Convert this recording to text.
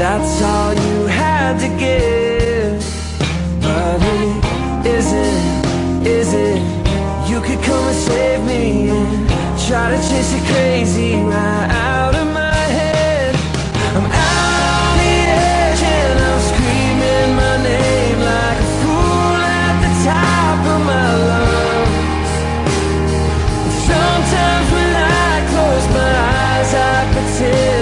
That's all you had to give. But it isn't, is it? You could come and save me and try to chase it crazy right out of my head. I'm out on the edge and I'm screaming my name like a fool at the top of my lungs. Sometimes when I close my eyes I pretend